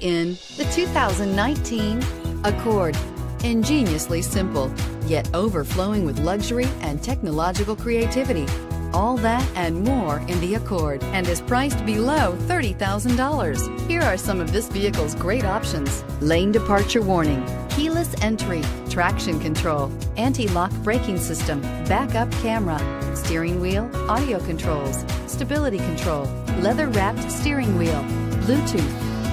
In the 2019 Accord. Ingeniously simple, yet overflowing with luxury and technological creativity. All that and more in the Accord, and is priced below $30,000. Here are some of this vehicle's great options: lane departure warning, keyless entry, traction control, anti-lock braking system, backup camera, steering wheel audio controls, stability control, leather-wrapped steering wheel, Bluetooth,